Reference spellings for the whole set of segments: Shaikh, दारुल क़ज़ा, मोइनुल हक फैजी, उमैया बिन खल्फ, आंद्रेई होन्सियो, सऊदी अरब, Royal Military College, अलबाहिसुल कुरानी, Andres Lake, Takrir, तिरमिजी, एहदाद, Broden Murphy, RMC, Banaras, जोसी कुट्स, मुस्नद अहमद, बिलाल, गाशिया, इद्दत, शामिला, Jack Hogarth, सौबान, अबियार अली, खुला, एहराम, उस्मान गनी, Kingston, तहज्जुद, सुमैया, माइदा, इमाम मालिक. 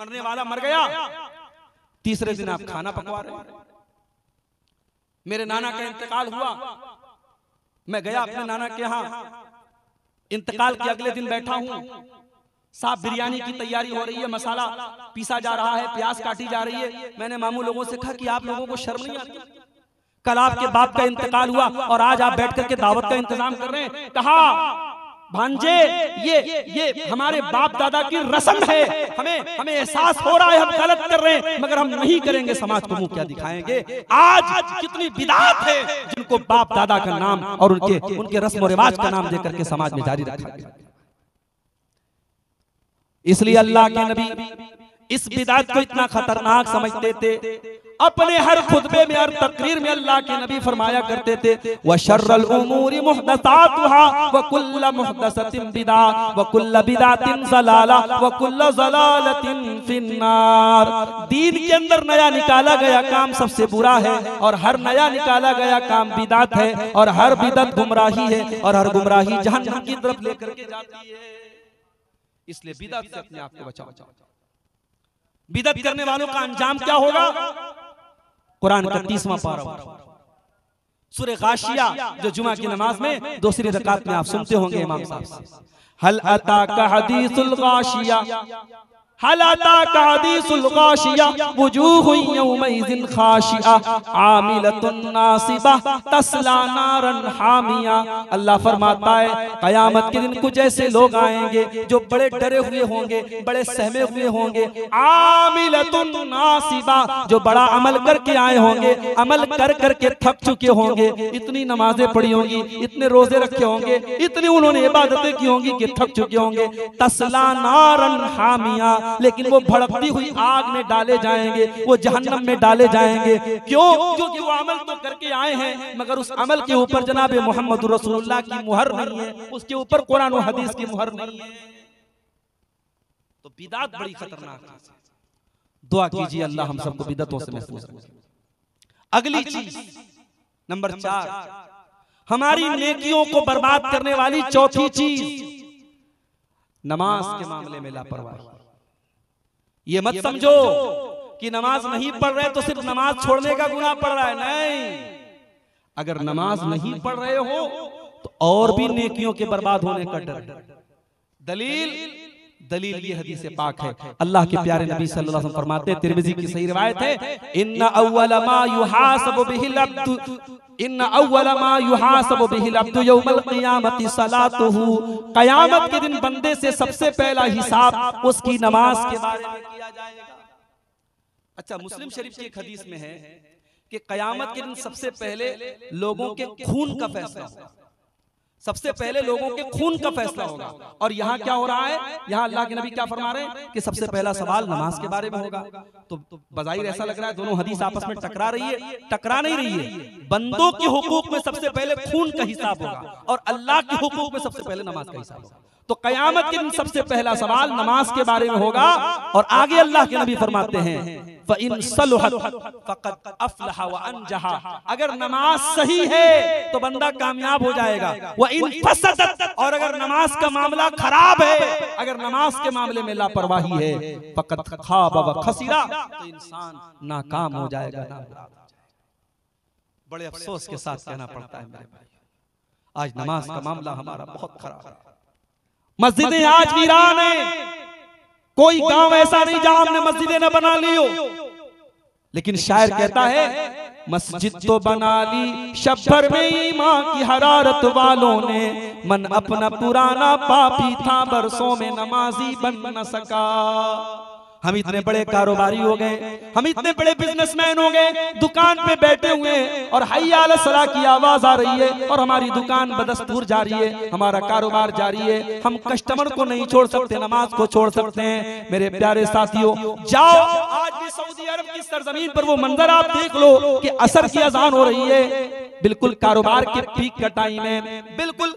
मरने वाला मर गया, तीसरे दिन आप खाना पकवा रहे। मेरे नाना का इंतकाल हुआ, मैं गया अपने नाना के यहाँ, इंतकाल के अगले दिन बैठा हूँ, साफ बिरयानी की तैयारी हो रही है, मसाला पीसा जा रहा है, प्याज काटी जा रही है। मैंने मामू लोगों से कहा कि आप लोगों को शर्म नहीं आती? कल आपके बाप का इंतकाल हुआ और आज आप बैठ करके दावत का इंतजाम कर रहे हैं। कहा भांजे ये हमारे बाप दादा की रस्म है, हमें हमें एहसास हो रहा है हम गलत कर रहे हैं, मगर हम नहीं करेंगे, समाज को मुंह क्या दिखाएंगे। आज कितनी बिदात है जिनको बाप दादा का नाम और उनके उनके रस्म और रिवाज का नाम देकर के समाज में जारी रखा। इसलिए अल्लाह के नबी इस बिदात को इतना खतरनाक समझते थे, अपने हर खुतबे में और तकरीर में अल्लाह के नबी फरमाया करते थे, वशर्रुल उमूरी मुहदसातुहा व कुल्लु मुहदसतिन बिदा व कुल्लु बिदातिन ज़लाला व कुल्लु ज़लालतिन फिन्नार। दीन के अंदर नया निकाला गया काम सबसे बुरा है, और हर नया निकाला गया काम बिदात है, और हर बिदत गुमराही है, और हर गुमराही जहन्नम की तरफ लेकर के जाती है। इसलिए बिदत से अपने आप को बचाओ। बिदत करने वालों का अंजाम क्या होगा? कुरान का 30वां पारा, सूरह गाशिया, जो जुमा की नमाज में दूसरी रकात में आप सुनते होंगे इमाम साहब से, हल अता का हदीसुल गाशिया, हल अता का हदीसुल गाशिया, वजूहुन यौमइज़िन खाशिया, आमिलतुन नासिबा, तस्ला नारन हामिया। अल्लाह फरमाता है कयामत के दिन कुछ ऐसे लोग आएंगे जो बड़े डरे हुए होंगे, बड़े सहमे हुए होंगे, आमिलतुन नासिबा, जो बड़ा अमल करके आए होंगे, अमल कर करके थक चुके होंगे, इतनी नमाजें पढ़ी होंगी, इतने रोजे रखे होंगे, इतनी उन्होंने इबादतें की होंगी कि थक चुके होंगे, तस्ला नारन हामिया, लेकिन वो भड़कती हुई आग में डाले जाएंगे, वो जहन्नम में डाले जाएंगे। क्यों? क्योंकि वो अमल तो करके आए हैं, मगर उस अमल के ऊपर जनाब मोहम्मद रसूलुल्लाह की मुहर नहीं है, उसके ऊपर कुरान और हदीस की मुहर नहीं है। तो बिदात बड़ी खतरनाक है। दुआ कीजिए अल्लाह हम सबको बिदातों से महफूज रखे। अगली चीज नंबर 4, हमारी नेकियों को बर्बाद करने वाली चौथी चीज, नमाज के मामले में लापरवाही। ये मत समझो कि नमाज नहीं पढ़ रहे तो सिर्फ नमाज छोड़ने का गुनाह पड़ रहा है, नहीं। अगर नमाज नहीं पढ़ रहे हो तो और भी नेकियों के बर्बाद होने का डर। दलील दलील ये हदीस पाक है। अल्लाह के प्यारे नबी सल्लल्लाहु अलैहि वसल्लम फरमाते हैं, तिरमिजी की सही रिवायत है, इन्ना अव्वला मा युहासबु बिहिल अब्दु, इन्ना अव्वला मा युहासबु बिहिल अब्दु यौमल क़ियामति सलातुहु। क़यामत के दिन बंदे से सबसे पहला हिसाब उसकी नमाज के बारे में किया जाएगा। अच्छा, मुस्लिम शरीफ की एक हदीस में है कि क़यामत के दिन सबसे पहले लोगों के खून का फैसला होगा, सबसे पहले लोगों के खून का फैसला होगा। और यहाँ क्या हो रहा है? यहाँ अल्लाह के नबी क्या फरमा रहे हैं कि सबसे पहला सवाल नमाज के बारे में होगा। तो बज़ाहिर ऐसा लग रहा है दोनों हदीस आपस में टकरा रही है, टकरा नहीं रही है। बंदों के हुकूक में सबसे पहले खून का हिसाब होगा और अल्लाह के हुकूक में सबसे पहले नमाज का हिसाब होगा। तो क़यामत के दिन सबसे पहला सवाल नमाज के बारे में होगा। और आगे अल्लाह के नबी फरमाते हैं, फ़इन सलहत फ़क़द अफ़लह व अंजहा, अगर नमाज सही है तो बंदा कामयाब हो जाएगा। व इन फ़सदत, और अगर नमाज का मामला खराब है, अगर नमाज के मामले में लापरवाही है, फ़क़द ख़ाब व ख़सिरा, तो इंसान नाकाम हो जाएगा। बड़े अफसोस के साथ कहना पड़ता है मेरे भाई, आज नमाज का मामला हमारा बहुत खराब है। मस्जिदें आज वीरान है, कोई गांव ऐसा नहीं जहां हमने मस्जिदें न बना ली हो। लेकिन शायर कहता है, मस्जिद तो बना ली शब भर में ईमा की हरारत वालों ने, मन अपना पुराना पापी था बरसों में नमाजी बन न सका। हम इतने बड़े कारोबारी हो गए, हम इतने बड़े बिजनेसमैन हो गए, दुकान पे बैठे हुए हैं और हय्या अला सलाह की आवाज आ रही है और हमारी दुकान बदस्तूर जारी है, हमारा कारोबार जारी है, हम कस्टमर को नहीं छोड़ सकते, नमाज को छोड़ सकते हैं। मेरे प्यारे साथियों, जाओ आज भी सऊदी अरब की सरजमीन पर वो मंजर आप देख लो कि असर की अजान हो रही है, बिल्कुल कारोबार के पीक का टाइम है, बिल्कुल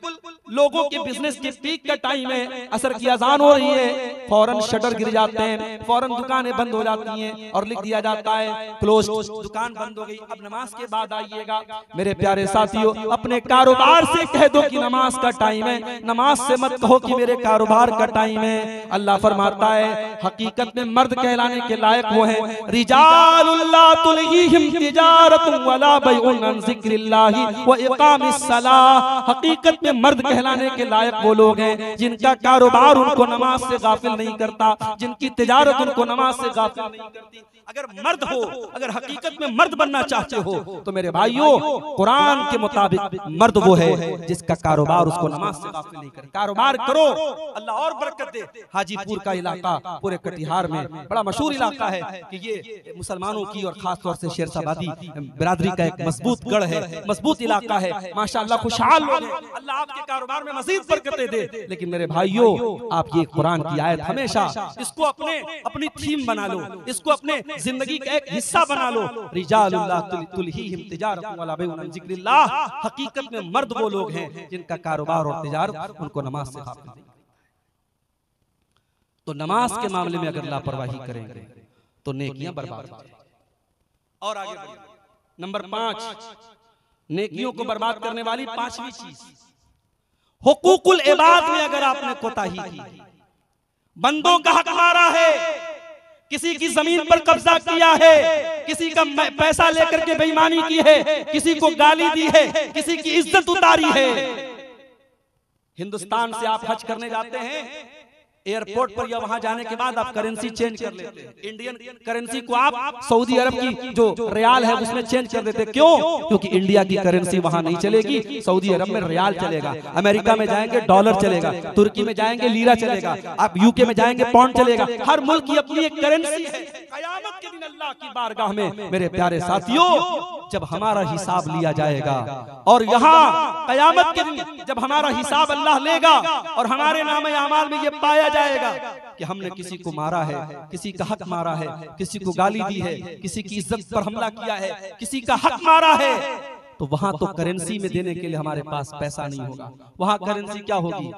लोगों के बिजनेस के पीक का टाइम है, असर की अजान हो रही है, फौरन शटर गिर जाते हैं, फौरन दुकानें बंद हो जाती हैं और लिख दिया जाता है क्लोज, दुकान बंद हो गई, अब नमाज के बाद आइएगा। मेरे प्यारे साथियों, अपने कारोबार से कह दो कि नमाज का टाइम है, नमाज से मत कहो कि मेरे कारोबार का टाइम है। अल्लाह फरमाता है हकीकत में मर्द कहलाने के लायक वो है, हकीकत में मर्द कहलाने के लायक वो लोग हैं जिनका कारोबार उनको नमाज से गाफिल नहीं करता, जिनकी तिजारत उनको नमाज से गाफिल नहीं करती। अगर मर्द हो, अगर हकीकत में मर्द बनना चाहते हो तो मेरे भाइयों, कुरान के मुताबिक मर्द वो है जिसका कारोबार उसको नमाज से गाफिल नहीं करता। कारोबार करो, अल्लाह और बरकत दे। हाजीपुर का इलाका पूरे कटिहार में बड़ा मशहूर इलाका है कि ये मुसलमानों की और खास तौर से शेरशाहबादी बिरादरी का एक मजबूत गढ़ है, मजबूत इलाका है, माशाल्लाह खुशहाल लोग हैं। अल्लाह आपके कारोबार में मजीद बरकतें दे। लेकिन मेरे भाइयों, आप ये कुरान की आयत हमेशा इसको अपने अपनी थीम बना लो, इसको अपने जिंदगी का एक हिस्सा बना लो। हकीकत में मर्द वो लोग हैं जिनका कारोबार और तिजारत उनको नमाज से गाफिल नहीं। तो नमाज के मामले में अगर लापरवाही करेंगे तो नेकियां बर्बाद हो जाएंगी। और आगे बढ़िए, नंबर 5, नेकियों को बर्बाद करने वाली 5वीं चीज, हुकूकुल इबाद में अगर आपने कोताही की, बंदों का हक मारा है, किसी की जमीन पर कब्जा किया है, किसी का पैसा लेकर के बेईमानी की है, किसी को गाली दी है, किसी की इज्जत उतारी है। हिंदुस्तान से आप हज करने जाते हैं, एयरपोर्ट पर या वहां जाने के बाद आप करेंसी चेंज कर लेते हैं, इंडियन करेंसी को आप सऊदी अरब की जो रियाल है उसमें चेंज कर देते। क्यों? क्योंकि इंडिया की करेंसी वहां नहीं चलेगी, सऊदी अरब में रियाल चलेगा, अमेरिका में जाएंगे डॉलर चलेगा, तुर्की में जाएंगे लीरा चलेगा, आप यूके में जाएंगे पाउंड चलेगा। हर मुल्क की अपनी एक करेंसी है कयामत के दिन अल्लाह की बारगाह में। मेरे प्यारे साथियों, जब हमारा हिसाब लिया जाएगा और यहाँ कयामत के दिन जब हमारा हिसाब अल्लाह लेगा और हमारे नामे अमाल में ये पाया जाएगा कि हमने किसी को मारा है, किसी का हक मारा है, किसी को गाली दी है, किसी की इज्जत पर हमला किया है, किसी का हक मारा है, तो वहां तो करेंसी में देने के लिए हमारे पास पैसा नहीं होगा, वहां करेंसी क्या होगी?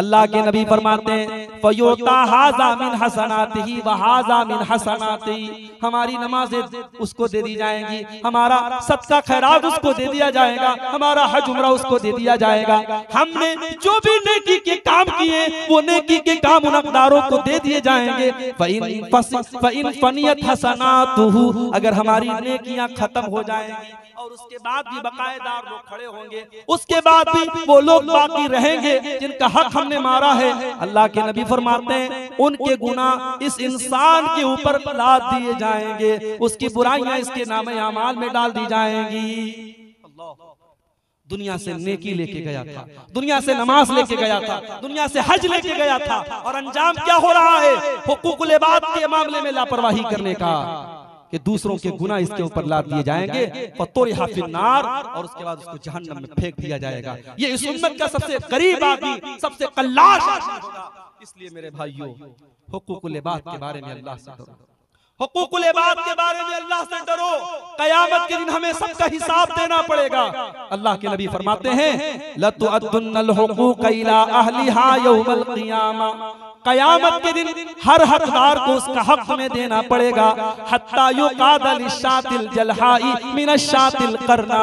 अल्लाह के नबी फरमाते हैं फयोता हाजा मिन हसनातिही व हाजा मिन हसनातिही, हमारी नमाजें उसको दे दी जाएंगी, हमारा सदका खैरात उसको दे दिया जाएगा, हमारा हज उमरा उसको दे दिया जाएगा। हमने जो भी नेकी के काम किए वो नेकी के काम उन हकदारों को दे दिए जाएंगे। फ़इन फ़नियत हसनातुहु, अगर हमारी नेकियां खत्म हो जाएंगी और उसके बाद भी बकायेदार लोग खड़े होंगे, उसके बाद भी वो लोग बाकी रहेंगे जिनका हक हमने मारा है। अल्लाह के नबी फरमाते हैं उनके गुनाह इस इंसान के ऊपर लाद दिए जाएंगे, उसकी बुराइयां इसके नामे अमाल में डाल दी जाएंगी। दुनिया से नेकी लेके गया था, दुनिया से नमाज लेके गया था, दुनिया से हज लेके गया था, और अंजाम क्या हो रहा है? हुकूकुल इबाद के मामले में लापरवाही करने का, कि दूसरों के गुनाह इसके ऊपर लाद दिए जाएंगे, पतोरी हाफिनार, और उसके बाद उसको जहन्नम में फेंक दिया जाएगा। ये इस उम्मत का सबसे करीब आदमी, सबसे कल्लाश होगा। इसलिए मेरे भाइयों, हुकूकुल इबाद के बारे में अल्लाह से डरो, हुकूकुल इबाद के बारे में अल्लाह से डरो, कयामत के दिन हमें सबका हिसाब देना पड़ेगा। अल्लाह के नबी फरमाते हैं लतुअद्दुनल हुकूक इला अहलिहा यौमल क़ियामा, कयामत के दिन हर हकदार को उसका हक में देना पड़ेगा। हत्ता युकादल शातिल जलहाई मिन शातिल करना,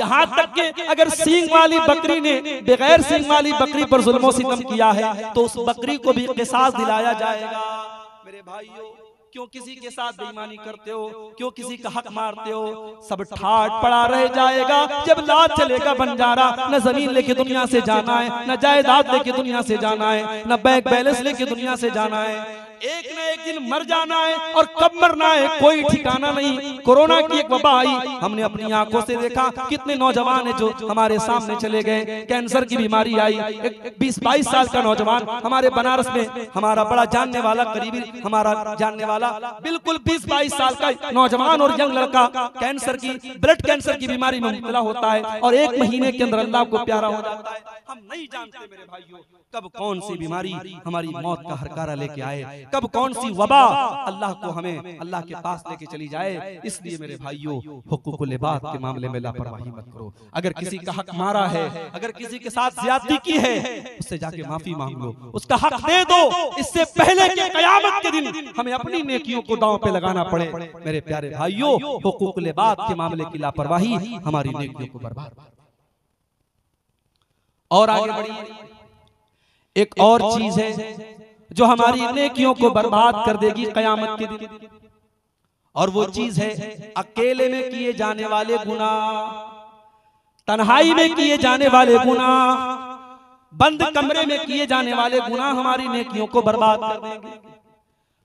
यहाँ तक के अगर सींग वाली बकरी ने बगैर सींग वाली बकरी पर जुल्मों सितम किया है तो उस बकरी को भी क़िसास दिलाया जाएगा। मेरे भाइयों, क्यों किसी के साथ बेईमानी करते हो, क्यों किसी का हक मारते हो? सब ठाट पड़ा रह जाएगा जब लाद चलेगा बंजारा। न जमीन लेके दुनिया से जाना है, न जायदाद लेके दुनिया से जाना है, न बैंक बैलेंस लेके दुनिया से जाना है। एक न एक दिन मर जाना है और कब मरना है कोई ठिकाना नहीं। कोरोना की एक वबा आई, हमने अपनी आंखों से देखा कितने नौजवान है जो हमारे सामने चले गए। कैंसर की बीमारी आई, एक 20-22 साल का नौजवान हमारे बनारस में, हमारा बड़ा जानने वाला करीबी, हमारा जानने वाला बिल्कुल 20-22 साल का नौजवान और यंग लड़का कैंसर की, ब्लड कैंसर की बीमारी में मुबतला होता है और एक महीने के अंदर अल्लाह को प्यारा हो जाता है। हम नहीं जानते मेरे भाइयों कब कौन सी बीमारी हमारी मौत का हरकारा लेके आए। कब कौन सी वबा अल्लाह को हमें अल्लाह के पास लेके चली जाए। इसलिए मेरे भाइयों हुकूकुल इबाद के मामले में लापरवाही मत करो। अगर किसी का हक मारा है, अगर किसी के साथ ज्यादती की है, उससे जाके माफी मांग लो, उसका हक दे दो, इससे पहले कि कयामत के दिन हमें अपनी नेकियों को दांव पे लगाना पड़े। मेरे प्यारे भाइयों हुकूकुल इबाद के मामले की लापरवाही हमारी नेकियों को बर्बाद। और आगे बढ़िए, एक और चीज है जो हमारी नेकियों को बर्बाद कर देगी कयामत के दिन, और वो चीज है अकेले में किए जाने वाले गुनाह, तन्हाई में किए जाने वाले गुनाह, बंद कमरे में किए जाने वाले गुनाह हमारी नेकियों को बर्बाद कर देंगे।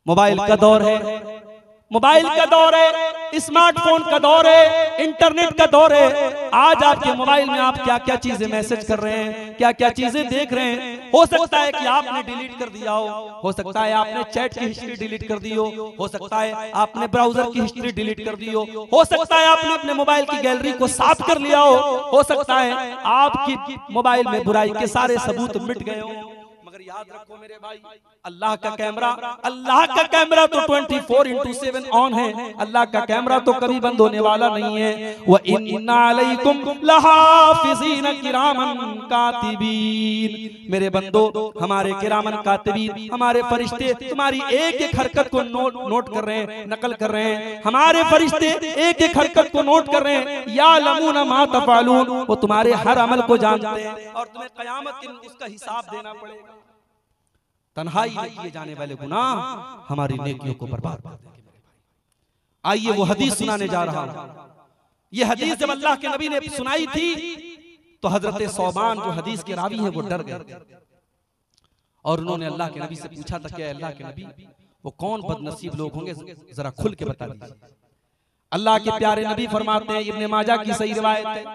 मोबाइल का दौर है, मोबाइल का दौर है, स्मार्टफोन का दौर है, इंटरनेट का दौर है। आज आपके मोबाइल में आप क्या क्या चीजें मैसेज कर रहे हैं, क्या क्या चीजें देख रहे हैं। हो सकता है कि आपने डिलीट कर दिया हो सकता है आपने चैट की हिस्ट्री डिलीट कर दी हो सकता है आपने ब्राउजर की हिस्ट्री डिलीट कर दी हो सकता है आपने अपने मोबाइल की गैलरी को साफ कर लिया हो सकता है आपकी मोबाइल में बुराई के सारे सबूत मिट गए हो। याद रखो मेरे भाई, अल्लाह का कैमरा तो 24/7 ऑन है। अल्लाह का कैमरा तो कभी बंद होने वाला नहीं है। व इन्ना अलैकुम लहाफिज़ीन किरामन कातिबीन। मेरे बंदो, हमारे किरामन कातिबीन, हमारे फरिश्ते तुम्हारी एक एक हरकत को नोट कर रहे हैं, नकल कर रहे हैं। हमारे फरिश्ते एक एक हरकत को नोट कर रहे हैं। यालमून मा तफअलून, वो तुम्हारे हर अमल को जानते हैं और तुम्हें कयामत के दिन उसका हिसाब देना पड़ेगा। तन्हाई में किए जाने वाले गुनाह हमारी नेकियों को बर्बाद कर देंगे। आइए वो हदीस सुनाने जा रहा हूं। ये हदीस जब अल्लाह के नबी ने सुनाई थी तो हजरत सौबान जो हदीस के रावी हैं वो डर गए और उन्होंने अल्लाह के नबी से पूछा था कि अल्लाह के नबी, वो कौन बदनसीब लोग होंगे, जरा खुल के बता दीजिए। अल्लाह के प्यारे नबी फरमाते हैं, इब्ने माजा की सही रिवायत है,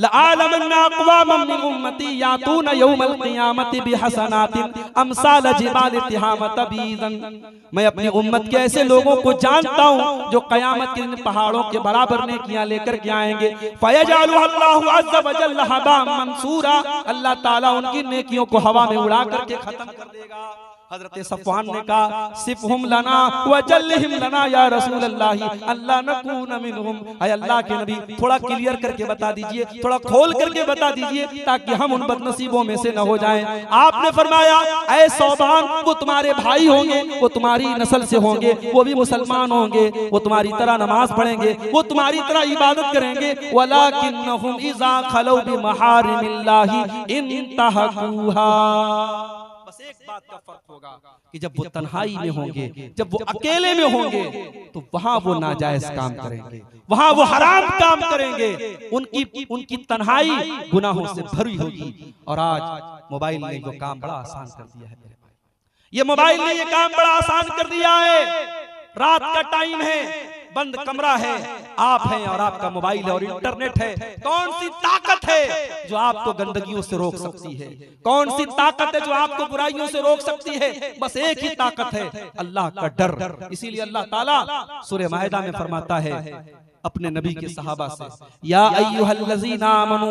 मैं अपनी उम्मत के ऐसे लोगों को जानता हूँ जो कयामत के दिन पहाड़ों के बराबर नेकियां लेकर के आएंगे। अल्लाह ताला उनकी नेकियों को हवा में उड़ा करके खत्म कर देगा। हजरत सफ़वान ने कहा, सिफ़हुम लना वजल्लहुम लना या रसूल अल्लाह अल्ला नकून मिनहुम। अय अल्लाह के नबी, थोड़ा क्लियर करके बता दीजिए, थोड़ा खोल करके बता दीजिए ताकि हम उन बदनसीबों में से न हो जाएं। आपने फरमाया, ऐ सौबान, वो तुम्हारे भाई होंगे, वो तुम्हारी नस्ल से होंगे, वो भी मुसलमान होंगे, वो तुम्हारी तरह नमाज पढ़ेंगे, वो तुम्हारी तरह इबादत करेंगे। वलाकिन्नहुम इज़ा खलौ बिमहारिमिल्लाहि इंतहकुहा। बस एक बात का फर्क होगा कि जब वो तन्हाई में होंगे, जब वो अकेले में होंगे, तो वहां वो नाजायज काम करेंगे, वहां वो हराम काम करेंगे। उनकी तन्हाई गुनाहों से भरी होगी। और आज मोबाइल ने जो काम बड़ा आसान कर दिया है मेरे भाई, ये मोबाइल ने ये काम बड़ा आसान कर दिया है। रात का टाइम है, बंद कमरा है, आप हैं और आपका मोबाइल है और इंटरनेट है। कौन सी ताकत है जो आपको गंदगियों से रोक सकती है? कौन सी ताकत है जो आपको बुराइयों से रोक सकती है? बस एक ही ताकत है, अल्लाह का डर। इसीलिए अल्लाह ताला सूरह माइदा में फरमाता है अपने नबी के सहाबा से, या अय्युहल्लज़ीना आमनू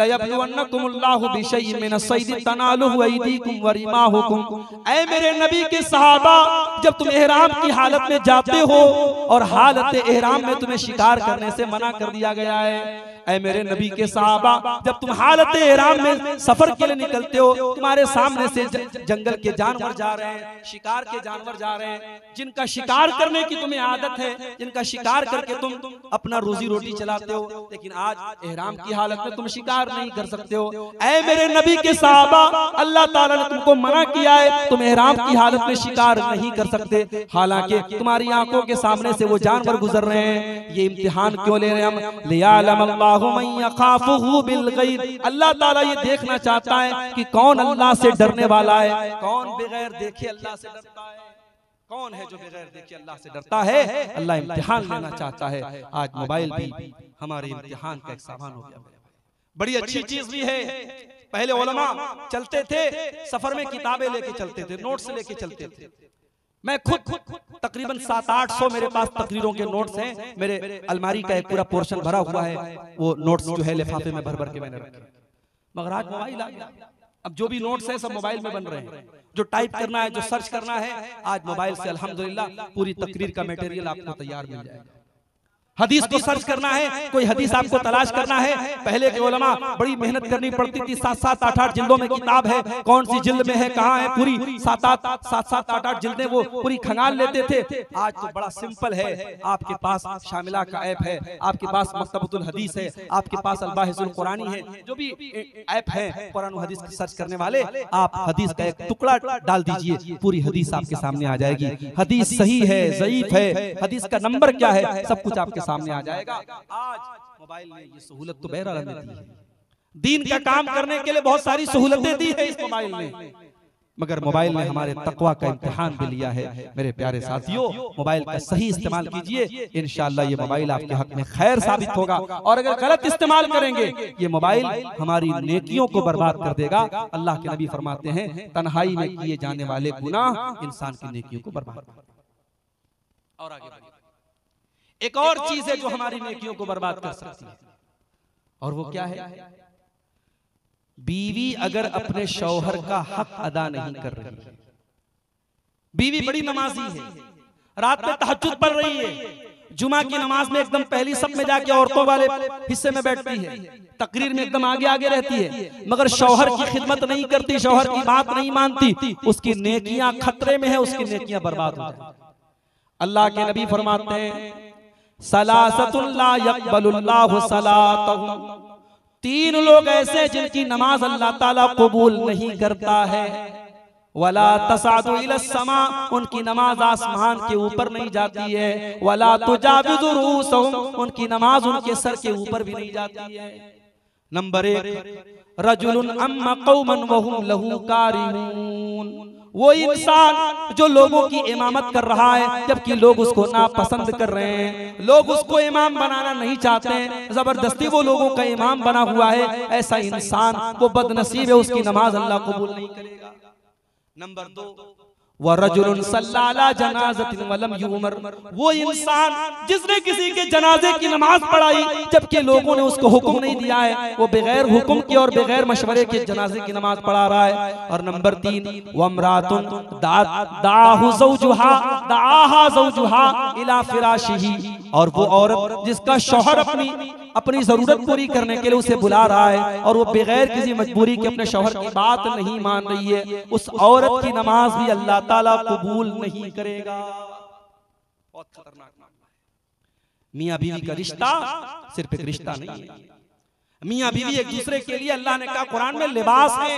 लयब्लुवन्नकुमुल्लाहु बिशैइन मिनस्सैय्यि तनालुहु अयदीकुम वरिमाहुकुम। ऐ मेरे नबी के सहाबा, जब तुम एहराम की हालत में जाते हो और हालत एहराम में तुम्हें शिकार करने से मना कर दिया गया है। ऐ मेरे नबी के सहाबा, जब तुम हालत एहराम में सफर के लिए निकलते हो, तुम्हारे सामने से जंगल के जानवर जा रहे हैं, शिकार के जानवर जा रहे हैं, जिनका शिकार करने की तुम्हें आदत है, जिनका शिकार करके तुम अपना रोजी रोटी चलाते हो, लेकिन आज एहराम की हालत में तुम शिकार नहीं कर सकते हो। ऐ मेरे नबी के सहाबा, अल्लाह ताला ने तुमको मना किया है, तुम एहराम की हालत में शिकार नहीं कर सकते, हालांकि तुम्हारी आंखों के सामने से वो जानवर गुजर रहे हैं। ये इम्तिहान क्यों ले रहे हैं हम? लियालमल्लाहु मन यखाफुहु बिलगैब। अल्लाह ताला ये देखना चाहता है कि कौन अल्लाह से डरने वाला है, कौन बगैर देखे अल्लाह से डरता है, कौन है जो बगैर देखे अल्लाह से डरता है। अल्लाह इम्तिहान लेना चाहता है। आज मोबाइल भी हमारे इम्तिहान का एक सामान हो गया। बड़ी अच्छी चीज भी है। पहले उलमा चलते थे सफर में, किताबें लेके चलते थे, नोट्स लेके चलते थे। मैं खुद तकरीबन 700-800 मेरे पास तकरीरों के नोट्स हैं। मेरे अलमारी का एक पूरा पोर्शन भरा हुआ है, वो नोट्स जो है लिफाफे में भर भर के मैंने रखे। मगर आज मोबाइल आ गया, अब जो भी नोट्स है सब मोबाइल में बन रहे हैं। जो टाइप करना है, जो सर्च करना है, आज मोबाइल से अल्हम्दुलिल्लाह पूरी तकरीर का मटेरियल आपको तैयार मिल जाएगा। हदीस को सर्च करना है, कोई हदीस आपको तलाश करना है, पहले के उलमा बड़ी मेहनत करनी पड़ती थी। 7-8 जिल्दों में किताब है, कौन सी जिल्द में है, कहाँ है, पूरी 7-8 जिल्दें वो पूरी खंगाल लेते थे। आज तो बड़ा सिंपल है, आपके पास शामिला का ऐप है, आपके पास मकतबतुल हदीस है, आपके पास अलबाहिसुल कुरानी है, जो भी ऐप है कुरान और हदीस सर्च करने वाले, आप हदीस का एक टुकड़ा डाल दीजिए, पूरी हदीस आपके सामने आ जाएगी। हदीस सही है, ज़ईफ है, हदीस का नंबर क्या है, सब कुछ आपके सामने आ जाएगा। आज मोबाइल में ये सहूलत तो बहरहाल दी है, दीन का काम करने के लिए बहुत सारी सहूलतें दी है इस मोबाइल ने, मगर मोबाइल ने हमारे तकवा का इम्तिहान भी लिया है। मेरे प्यारे साथियों, मोबाइल का सही इस्तेमाल कीजिए, इंशाअल्लाह ये मोबाइल आपके हक में खैर साबित होगा, और अगर गलत इस्तेमाल करेंगे ये मोबाइल हमारी नेकियों को बर्बाद कर देगा। अल्लाह के नबी फरमाते हैं, तन्हाई में किए जाने वाले गुनाह इंसान की नेकियों को बर्बाद कर देगा। और आगे एक और चीज है जो हमारी नेकियों को बर्बाद कर सकती है, और वो क्या है? बीवी अगर अपने शौहर का हक अदा नहीं कर रही है, बीवी बड़ी नमाजी है, रात में तहज्जुद पढ़ रही है, जुमा की नमाज में एकदम पहली सब में जाके औरतों वाले हिस्से में बैठती है, तकरीर में एकदम आगे आगे रहती है, मगर शौहर की खिदमत नहीं करती, शौहर की बात नहीं मानती, उसकी नेकियां खतरे में है, उसकी नेकियां बर्बाद हो जाती। अल्लाह के नबी फरमाते हैं, सलासतुल्ला यक़बलुल्लाहु सलातहुम, तीन लोग ऐसे जिनकी नमाज अल्लाह ताला कबूल नहीं करता है। वला तसादु इलस्समा, उनकी नमाज आसमान के ऊपर नहीं जाती है। वला तुजाविज़ु रुसहुम, उनकी नमाज उनके सर के ऊपर भी नहीं जाती है। नंबर 1, रजुलुन अम्मा कौमन वहुम लहू कारिहून, वो इंसान जो लोगों की इमामत कर रहा है जबकि लोग उसको नापसंद कर रहे हैं, लोग उसको इमाम बनाना नहीं चाहते हैं, जबरदस्ती वो लोगों का इमाम बना हुआ है, ऐसा इंसान वो बदनसीब है, उसकी नमाज अल्लाह कबूल नहीं करेगा। नंबर 2, वरजुलन सल्लाला जनाज़तिन वलम युमर, वो इंसान जिसने किसी के जनाजे की नमाज पढ़ाई जबकि लोगों ने उसको हुक्म नहीं दिया है, वो बगैर हुक्म के और बगैर मशवरे के जनाजे की नमाज पढ़ा रहा है। और नंबर 3, वमरातुन दाआहु ज़ौजुहा इला फिराशिही, और वो औरत जिसका शौहर अपनी अपनी जरूरत पूरी करने के लिए उसे बुला रहा है और वो बगैर किसी मजबूरी के अपने शौहर की बात नहीं मान रही है, उस औरत की नमाज भी अल्लाह ताला कबूल नहीं करेगा। बहुत खतरनाक मियाँ बीवी का रिश्ता सिर्फ एक रिश्ता नहीं है, मियाँ बीवी एक दूसरे के लिए, अल्लाह ने कहा कुरान में, लिबास है।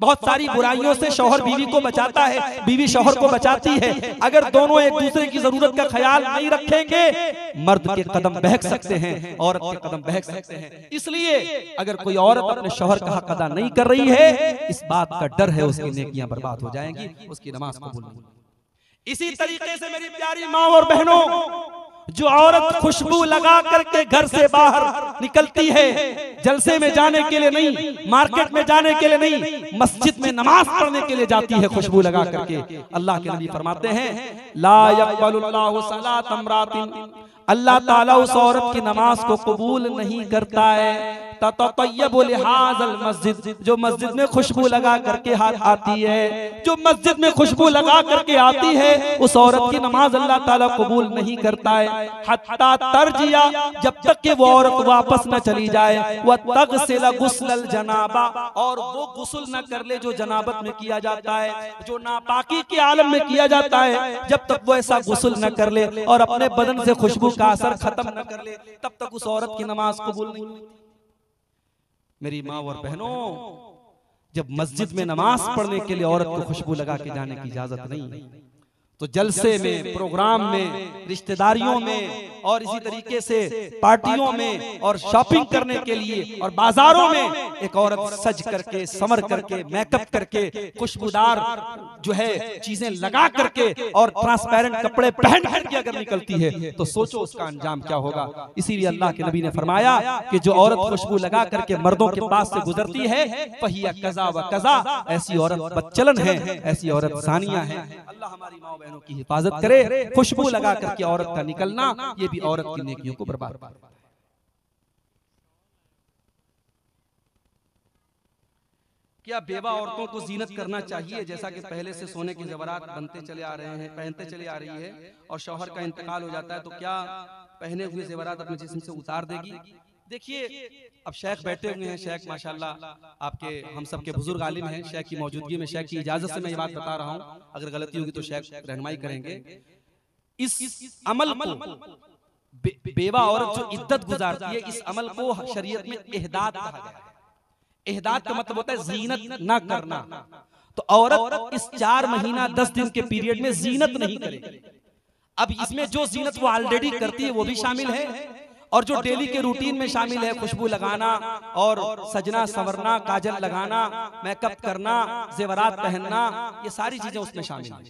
बहुत सारी बुराइयों से शौहर बीवी को बचाता है, बीवी शौहर को बचाती है। अगर दोनों एक दूसरे की जरूरत का ख्याल नहीं रखेंगे, मर्द के कदम बहक सकते हैं, औरत के कदम बहक सकते हैं। इसलिए अगर कोई औरत अपने शौहर का हक अदा नहीं कर रही है, इस बात का डर है उसकी नेकियां बर्बाद हो जाएंगी, उसकी नमाज कबूल नहीं होगी। इसी तरीके से मेरी प्यारी माँ और बहनों, जो औरत खुशबू लगा करके घर से बाहर निकलती है, जलसे में जाने के लिए नहीं, मार्केट में जाने के लिए नहीं, मस्जिद में नमाज पढ़ने के लिए जाती है खुशबू लगा करके, अल्लाह के नबी फरमाते हैं, ला यक़बलुल्लाहु सलात इम्रातिन, अल्लाह ताला उस औरत की नमाज को कबूल नहीं करता है, ततय्यबु लिहाज़ल मस्जिद, जो मस्जिद में खुशबू लगा करके आती है, जो मस्जिद में खुशबू लगा करके आती है, उस औरत की नमाज अल्लाह ताला कबूल नहीं करता है। हत्ता तरजिया, जब तक कि वो औरत वापस न चली जाए, व तगसिल गुस्लल जनाबा, और वो गुस्ल न कर ले जो जनाबत में किया जाता है, जो नापाकी के आलम में किया जाता है, जब तक वो ऐसा गुस्ल न कर ले और अपने बदन से खुशबू का असर खत्म न कर ले, तब तक उस औरत की नमाज कबूल नहीं होती। मेरी माँ और बहनों, जब मस्जिद में नमाज पढ़ने के लिए औरत को खुशबू लगा के जाने की इजाजत नहीं, तो जलसे में, प्रोग्राम में, रिश्तेदारियों में, और इसी तरीके से पार्टियों में, और शॉपिंग करने के लिए, और बाजारों में एक औरत सज करके, समर करके, मेकअप करके, खुशबूदार जो है चीजें लगा करके और ट्रांसपेरेंट कपड़े पहन करके अगर निकलती है, तो सोचो उसका अंजाम क्या होगा। इसीलिए अल्लाह के नबी ने फरमाया कि जो औरत खुशबू लगा करके मर्दों के पास से गुजरती है, फहिया कज़ा व कज़ा, ऐसी औरत बदचलन है, ऐसी औरत सानिया है। अल्लाह हमारी माँ बहनों की हिफाजत करे। खुशबू लगा करके औरत का निकलना, ये भी औरत की नेकियों को बर्बाद करता है। क्या बेवा औरतों को जीनत करना चाहिए जैसा कि पहले से सोने के जवाहरात बनते चले आ रहे हैं, पहनते चले आ रही है और शौहर का इंतकाल हो जाता है तो क्या पहने हुए जवाहरात अपने जिस्म से उतार देगी? देखिए अब शेख बैठे हुए हैं, शेख माशाल्लाह आपके हम सब के बुजुर्ग आलिम हैं, शेख की मौजूदगी में, शेख की इजाजत से मैं ये बात बता रहा हूँ, अगर गलती होगी तो शेख रहनुमाई करेंगे। इस अमल को बेवा औरत जो इद्दत गुजारती है, इस अमल को शरीयत में एहदाद कहा गया है। एहदाद का मतलब होता है जीनत ना करना। तो औरत इस 4 महीना 10 दिन के पीरियड में जीनत नहीं करेगी। अब इसमें जो जीनत वो ऑलरेडी करती है वो भी शामिल है और जो डेली के रूटीन में शामिल है, खुशबू लगाना और सजना संवरना, काजल लगाना, मेकअप करना, जेवरात पहनना, ये सारी चीजें उसमें शामिल है।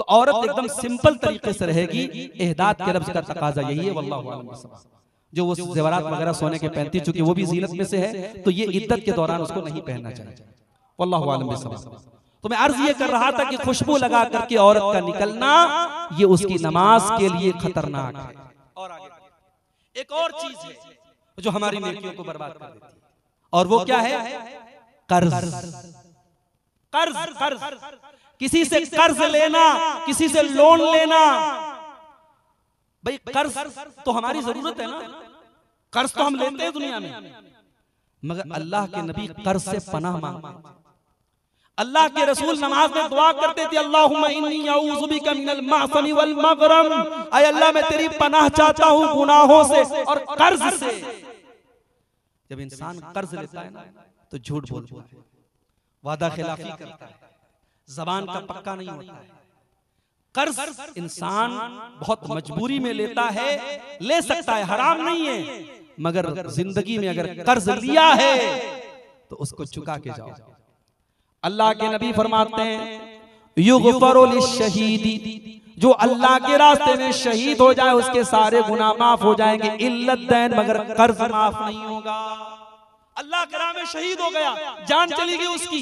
तो औरत एकदम सिंपल तरीके से रहेगी। एहदाद के लफ्ज का तकाजा यही है। वल्लाह जो वो ज़ेवरात वगैरह सोने के पहनती, चूंकि वो भी जीनत में से है तो ये इद्दत के दौरान उसको नहीं पहनना चाहिए। वल्लाहु आलम बिस्सवाब। तो मैं अर्ज ये कर रहा था कि खुशबू लगा करके औरत का निकलना ये उसकी नमाज के लिए खतरनाक है। और एक और चीज है जो हमारी नेकियों को बर्बाद कर देती है और वो क्या है? कर्ज। किसी से कर्ज लेना, किसी से लोन लेना। भाई कर्ज तो हमारी जरूरत है ना, कर्ज तो हम लेते हैं दुनिया में, मगर अल्लाह के नबी कर्ज से पनाह मांगते। अल्लाह के रसूल नमाज में दुआ करते थे, अल्लाहुम्मा इन्नी अऊज़ु बिका मिनल मासमी वल मगरम, ऐ अल्लाह मैं तेरी पनाह चाहता हूँ गुनाहों से और कर्ज से। जब इंसान कर्ज लेता है ना तो झूठ बोलता है, वादा खिलाफी करता है, जबान का पक्का नहीं होता है। कर्ज इंसान बहुत मजबूरी में लेता है, ले सकता है, हराम नहीं है, मगर जिंदगी में अगर कर्ज लिया है तो उसको चुका के जाओ। अल्लाह के नबी फरमाते हैं, युगफरु लिश्शहीदी, जो अल्लाह के रास्ते में शहीद हो जाए उसके सारे गुनाह माफ हो जाएंगे, इल्लत दैन मगर कर्ज माफ नहीं होगा। अल्लाह के राह में शहीद हो गया, जान चली गई उसकी,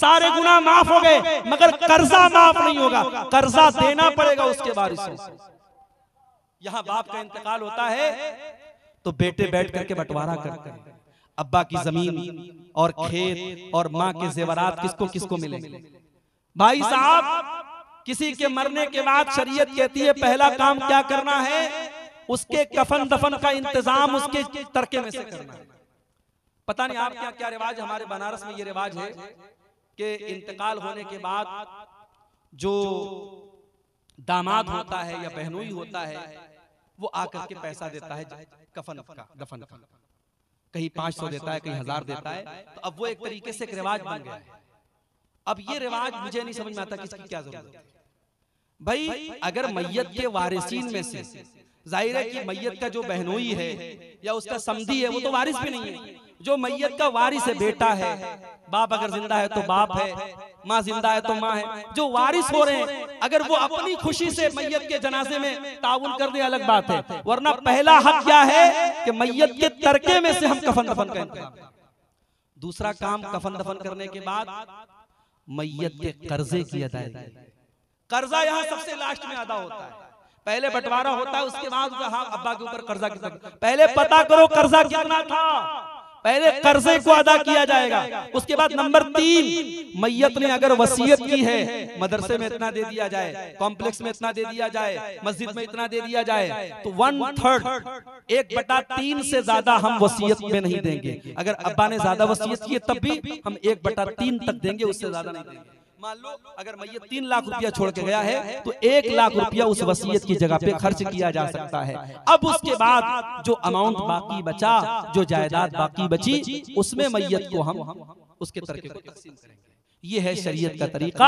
सारे गुनाह माफ हो गए मगर कर्जा माफ नहीं होगा, कर्जा देना पड़ेगा। उसके बाद यहाँ बाप का इंतकाल होता है तो बेटे बैठ करके बंटवारा करते हैं, अब्बा की जमीन और खेत और माँ के जेवरात किसको किसको मिलेंगे। भाई साहब, किसी के मरने के बाद शरीयत कहती है पहला काम क्या करना है, उसके कफन दफन का इंतजाम उसके तड़के में से करना है। पता नहीं आप क्या क्या रिवाज, हमारे बनारस में ये रिवाज है कि इंतकाल होने के बाद जो दामाद होता है या बहनोई होता है वो आकर के पैसा देता है कफन का दफन का, कहीं 500 देता है, कहीं 1000 देता है। तो अब वो एक तरीके से एक रिवाज बन गया है। अब ये रिवाज मुझे नहीं समझ में आता किसकी क्या जरूरत है। भाई अगर मैयत के वारिसीन में से जाहिर है कि मैयत का जो बहनोई है या उसका समधी है वो तो वारिस भी नहीं है, जो मैयत का वारिस है बेटा है, बाप अगर जिंदा है तो बाप है, माँ जिंदा है तो माँ है, जो वारिस हो रहे हैं अगर वो अपनी खुशी से मैयत के जनाजे में ताउन कर दे अलग बात है, वरना पहला हक क्या है कि मैयत के तड़के में से हम कफन दफन करें। दूसरा काम कफन दफन करने के बाद मैयत के कर्जे की अदायगी। कर्जा यहाँ सबसे लास्ट में अदा होता है, पहले बंटवारा होता है उसके बाद अब्बा के ऊपर कर्जा कितना, पहले पता करो कर्जा कितना था, पहले कर्जे को अदा किया जाएगा। उसके बाद नंबर 3, मैयत ने अगर वसीयत की है मदरसे में इतना दे दिया जाए, कॉम्प्लेक्स में इतना दे दिया जाए, मस्जिद में इतना दे दिया जाए, तो 1/3 1/3 से ज्यादा हम वसीयत में नहीं देंगे। अगर अब्बा ने ज्यादा वसीयत की है तब भी हम 1/3 तक देंगे, उससे ज्यादा नहीं देंगे। मान लो अगर मैयत 3 लाख रुपया छोड़ के गया है तो 1 लाख रुपया उस वसीयत की जगह पे खर्च किया जा सकता है। अब उसके बाद जो अमाउंट बाकी बचा, जो जायदाद बाकी बची, उसमें मैयत को हम उसके तरीके को तकसीम करेंगे। ये है शरीयत का तरीका।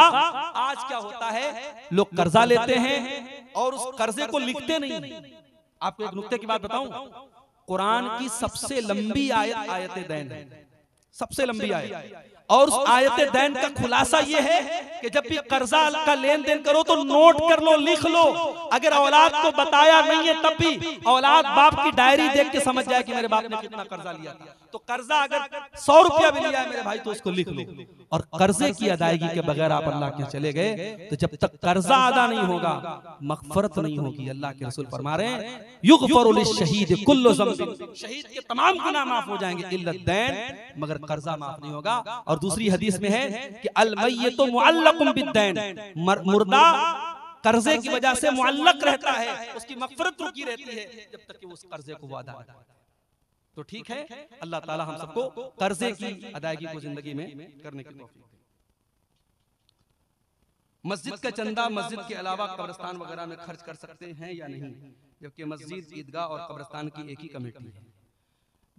आज क्या होता है, लोग कर्जा लेते हैं और उस कर्जे को लिखते नहीं। आपको एक नुक्ते की बात बताऊं, कुरान की सबसे लंबी आयत आयत दैन है, सबसे लंबी आयत, और उस आयत दैन का खुलासा ये है कि जब भी कर्जा का लेन देन करो तो नोट कर लो, लिख लो। अगर औलाद को बताया नहीं है तब भी औलाद बाप की डायरी देख के समझ जाए कि मेरे बाप ने कितना कर्जा लिया था। तो कर्जा अगर 100 रुपया भी लिया है मेरे भाई तो उसको लिख लो और कर्जे की अदायगी के बगैर आप अल्लाह के चले गए तो जब तक कर्जा अदा नहीं होगा मगफरत नहीं होगी। अल्लाह के रसूल फरमा रहे हैं युगफरु लिश्शहीद कुल्लु ज़म्ब, शहीद के तमाम गुनाह माफ हो जाएंगे इल्लत दैन, मगर कर्जा माफ नहीं होगा। और दूसरी हदीस में है कि अल मय्यितु मुअल्लकुम बिद्दैन, मुर्दा कर्जे की वजह से मुअल्लक रहता है, उसकी मगफरत रुकी रहती है जब तक कि उस कर्जे को अदा ना हो। तो ठीक है, अल्लाह ताला हम सबको कर्जे की अदायगी को जिंदगी में करने की तौफीक। मस्जिद का चंदा मस्जिद के अलावा कब्रिस्तान वगैरह में खर्च कर सकते हैं या नहीं, जबकि मस्जिद ईदगाह और कब्रिस्तान की एक ही कमेटी है।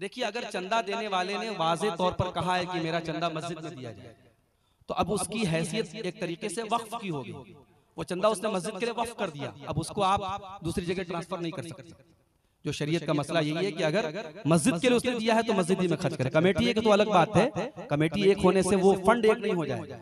देखिए, अगर चंदा देने वाले ने वाजे तौर पर कहा है कि मेरा चंदा मस्जिद में दिया जाए तो अब उसकी हैसियत एक तरीके से वक्फ की होगी। वो चंदा उसने मस्जिद के लिए वक्फ कर दिया, अब उसको आप दूसरी जगह ट्रांसफर नहीं कर सकते। जो शरीयत का मसला यही है कि अगर मस्जिद के लिए उसने दिया है तो मस्जिद ही में खर्च करे। कमेटी एक तो अलग बात है, कमेटी एक होने से वो फंड एक नहीं हो जाए,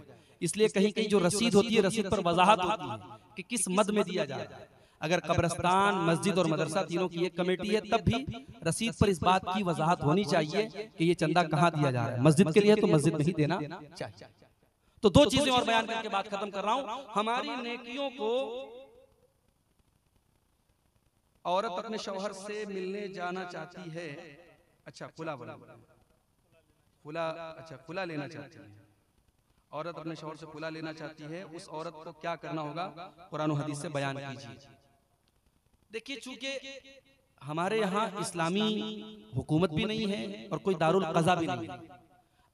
इसलिए कहीं कहीं जो रसीद होती है रसीद पर वजाहत होती है कि किस मद में दिया जा रहा है। अगर कब्रिस्तान, मस्जिद और मदरसा तीनों की एक कमेटी है तब भी रसीद पर इस बात की वजाहत होनी चाहिए कि ये चंदा कहाँ दिया जा रहा है, मस्जिद के लिए तो मस्जिद में ही देना चाहिए। तो दो चीजें और बयान करके बात खत्म कर रहा हूँ। हमारी नेकियों को औरत अपने शौहर से मिलने जाना चाहती है, अच्छा खुला बोला, खुला, अच्छा खुला लेना चाहती है, औरत अपने शौहर से खुला लेना चाहती है, उस औरत को क्या करना होगा, कुरान और हदीस से बयान कीजिए। देखिए, चूंकि हमारे यहाँ इस्लामी हुकूमत भी नहीं है और कोई दारुल क़ज़ा भी नहीं है।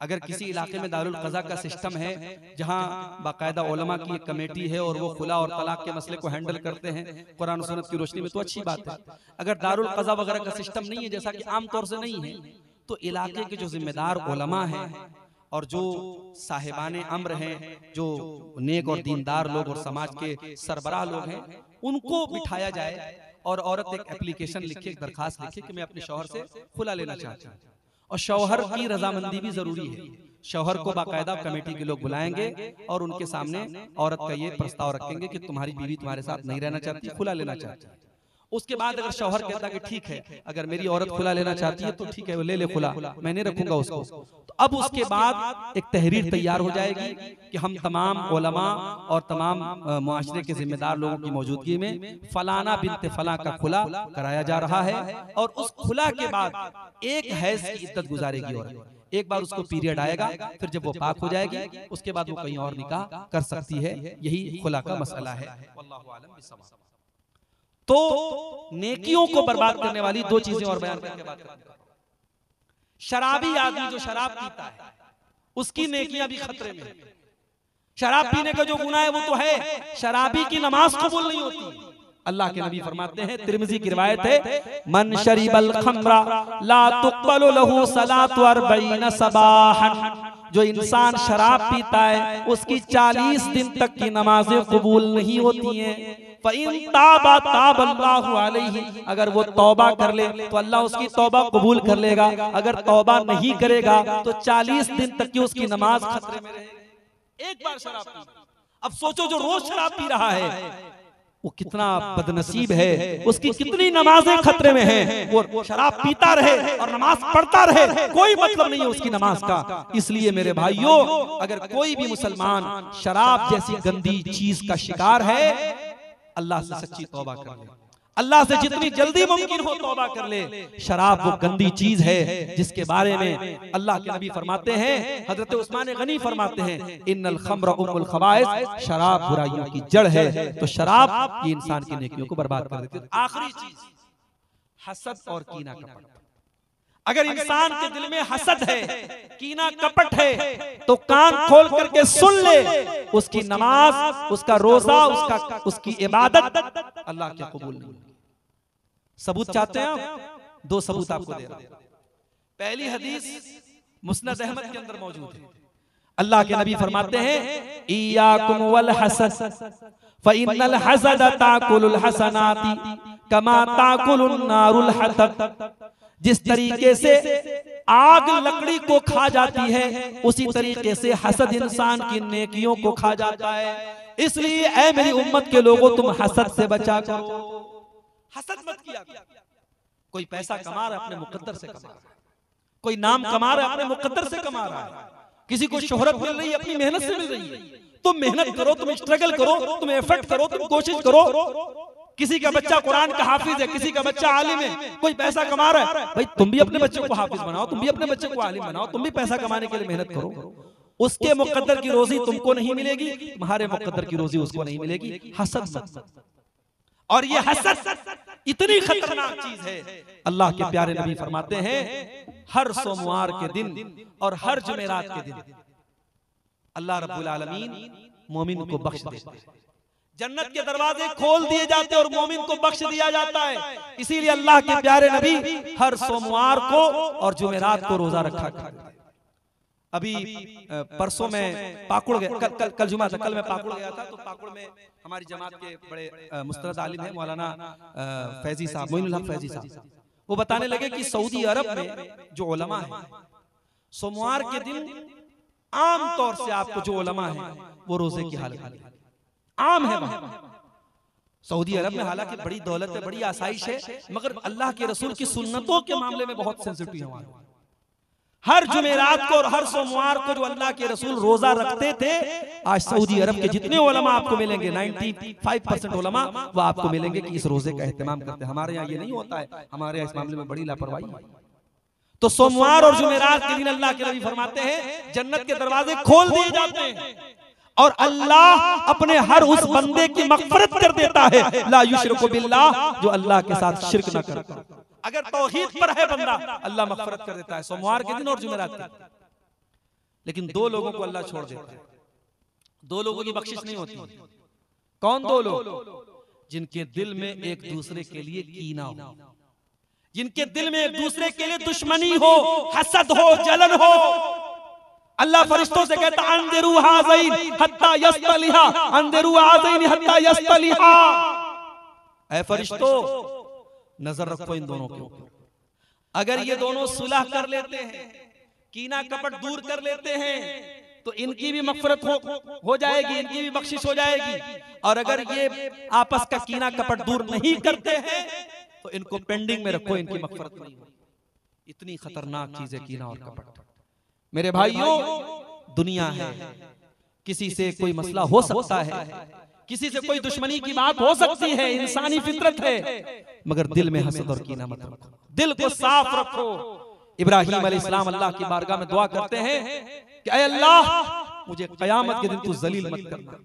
अगर किसी इलाके में दारुल क़ज़ा का सिस्टम है जहां बाकायदा उलमा की एक कमेटी है और वो खुला और तलाक के मसले को हैंडल करते हैं कुरान और सुन्नत की रोशनी में, तो अच्छी बात है। अगर दारुल क़ज़ा वगैरह का सिस्टम नहीं है, जैसा कि आमतौर से नहीं है, तो इलाके के जो जिम्मेदार उलमा हैं और जो साहिबाने अम्र हैं, जो नेक और दीनदार लोग और समाज के सरबराह लोग हैं, उनको बिठाया जाए और औरत एक एप्लीकेशन लिखे, एक दरखास्त लिखे कि मैं अपने शौहर से खुला लेना चाहती हूँ। और शौहर की रजामंदी भी जरूरी है। शौहर को बाकायदा कमेटी के लोग बुलाएंगे और उनके सामने औरत का ये प्रस्ताव रखेंगे कि तुम्हारी बीवी तुम्हारे साथ नहीं रहना चाहती, खुला लेना चाहती है। उसके बाद अगर शौहर कहता है कि ठीक है, अगर मेरी औरत खुला लेना चाहती है तो ठीक है, वो ले ले खुला, मैं नहीं रखूंगा उसको। तो अब उसके बाद एक तहरीर तैयार हो जाएगी कि हम तमाम उलमा और तमाम मुआशरे के जिम्मेदार लोगों की मौजूदगी में फलाना बिनत फला का खुला कराया जा रहा है। और उस खुला के बाद एक हैज की इद्दत गुजारेगी औरत, एक बार उसको पीरियड आएगा, फिर जब वो पाक हो जाएगी उसके बाद वो कहीं और निकाह कर सकती है। यही खुला का मसला है। तो नेकियों को बर्बाद करने वाली दो चीजें और बयान करके बात करूंगा। शराबी आदमी जो शराब पीता है उसकी नेकियां भी खतरे में। शराब पीने का जो गुनाह है वो तो है, शराबी की नमाज कबूल नहीं होती। अल्लाह के नबी फरमाते हैं, तिरमिजी की रिवायत है, मन शरीबल खमरा ला तुक़बलु लहू सलातु अरबईन सबाहन, जो इंसान शराब पीता है उसकी 40 दिन तक की नमाजें कबूल नहीं होती हैं। ताबा ताब अल्लाहु अलैहि, अगर वो तौबा कर ले तो अल्लाह उसकी तौबा कबूल कर लेगा। अगर तौबा नहीं करेगा तो 40 दिन तक की उसकी नमाज खतरे में रहेगी। एक बार शराब पी, अब सोचो जो रोज शराब पी रहा है वो कितना बदनसीब है, उसकी कितनी नमाजें खतरे में हैं। वो शराब पीता रहे और नमाज पढ़ता रहे, कोई मतलब नहीं है उसकी नमाज का। इसलिए मेरे भाइयों, अगर कोई भी मुसलमान शराब जैसी गंदी चीज का शिकार है, अल्लाह से सच्ची तौबा कर ले, अल्लाह से जितनी जल्दी मुमकिन हो तौबा कर ले। शराब वो गंदी चीज है जिसके बारे में अल्लाह के नबी फरमाते हैं, हजरत उस्मान गनी फरमाते हैं, इन्नल खम्र उम्मुल खबाइस, शराब बुराइयों की जड़ है। तो शराब ये इंसान की नेकियों को बर्बाद कर देती है। आखिरी चीज हसद और कीना कपट। अगर इंसान के दिल में हसद है, कीना कपट है, तो कान खोल करके सुन ले, उसकी नमाज, उसका रोजा, उसकी इबादत अल्लाह के कबूल नहीं। सबूत चाहते हैं आप? दो सबूत आपको दे रहा हूं। पहली हदीस मुस्नद अहमद के अंदर मौजूद है। अल्लाह के नबी फरमाते हैं, इय्याकुम वल हसद फ इन्नल हसद ताकुलुल हसनाति कमा ताकुलुन नारुल हतब, जिस तरीके से आग लकड़ी को खा जाती है उसी तरीके से हसद इंसान की नेकियों को खा जाता है। इसलिए ऐ मेरी उम्मत के लोगों, तुम हसद से बचा करो, हसद मत किया। कोई पैसा कमा रहा है अपने मुकद्दर से कमा रहा है, कोई नाम कमा रहा है अपने मुकद्दर से कमा रहा है, किसी को शोहरत मिल रही है, अपनी मेहनत से मिल रही है। तुम मेहनत करो, तुम स्ट्रगल करो, तुम एफर्ट करो, तुम कोशिश करो। किसी का बच्चा कुरान का हाफिज है, किसी का बच्चा आलिम है, कोई पैसा कमा रहा है, भाई तुम भी अपने बच्चे को हाफिज बनाओ, तुम भी अपने बच्चे को आलिम बनाओ, तुम भी पैसा कमाने के लिए मेहनत करो। उसके मुकद्दर की रोजी तुमको नहीं मिलेगी, तुम्हारे मुकद्दर की रोजी उसको नहीं मिलेगी। हसद मत। और ये हसद इतनी खतरनाक चीज है। अल्लाह के प्यारे नबी फरमाते हैं हर सोमवार के दिन और हर जुमेरात के दिन अल्लाह रब्बुल आलमीन मोमिन को बख्श देते हैं, जन्नत के दरवाजे खोल दिए जाते हैं और मोमिन को बख्श दिया जाता है। इसीलिए अल्लाह के प्यारे नबी हर सोमवार को और जुमेरात को रोजा रखा करते हैं। अभी परसों में पाकुड़ गए, कल जुमा था, कल मैं पाकुड़ गया था। तो पाकुड़ में हमारी जमात के बड़े मुस्तरद आलिम हैं मौलाना फैजी साहब, मोइनुल हक फैजी साहब, वो बताने लगे कि सऊदी अरब में जो उलमा है सोमवार के दिन आम तौर से आपको जो उलमा है वो रोजे की हालत आम है सऊदी अरब में। हालांकि बड़ी दौलत है, बड़ी आसाइश है, मगर अल्लाह के रसूल की सुन्नतों के मामले में बहुत सेंसिटिव है। हर जुमेरात को और हर सोमवार को जो अल्लाह के रसूल रोजा रखते थे, आज सऊदी अरब के जितने उलमा आपको मिलेंगे 95% उलमा वो आपको मिलेंगे कि इस रोजे का एहतमाम करते हैं। हमारे यहाँ ये नहीं होता है, हमारे यहाँ इस मामले में बड़ी लापरवाही। तो सोमवार और जुमेरात के दिन अल्लाह के नबी फरमाते हैं जन्नत के दरवाजे खोल दिए जाते हैं और अल्लाह अपने हर उस बंदे की मगफिरत कर देता है ला युशरिकु बिल्लाह, जो अल्लाह के साथ शिरक न करता। अगर तौहीद पर है बंदा, अल्लाह मगफिरत कर देता है सोमवार के दिन और जुमेरात के दिन। लेकिन दो लोगों को अल्लाह छोड़ देता है, दो लोगों की बख्शिश नहीं होती। कौन दो लोग? जिनके दिल में एक दूसरे के लिए कीना हो, जिनके दिल में एक दूसरे के लिए दुश्मनी हो, हसद हो, जलन हो। अल्लाह फरिश्तों से कहता अंदरू हाज़ैन हत्ता यस्तलिहा, अंदरू हाज़ैन हत्ता यस्तलिहा। ऐ फरिश्तों नजर रखो इन दोनों के ऊपर, अगर ये दोनों सुलह कर लेते हैं, कीना कपट दूर कर लेते हैं, तो इनकी भी मगफिरत हो जाएगी, इनकी भी बख्शिश हो जाएगी। और अगर ये आपस का कीना कपट दूर नहीं करते हैं तो इनको पेंडिंग में रखो, इनकी मगफिरत नहीं होगी। इतनी खतरनाक चीज है कीना और कपट। मेरे भाइयों, दुनिया है, किसी से कोई मसला हो सकता है, किसी से कोई दुश्मनी की बात हो सकती है, इंसानी फितरत है, मगर दिल में हसद और कीना मत रखो, दिल को साफ रखो। इब्राहिम अलैहिस्सलाम अल्लाह की बारगाह में दुआ करते हैं कि ऐ अल्लाह मुझे कयामत के दिन तू जलील मत करना,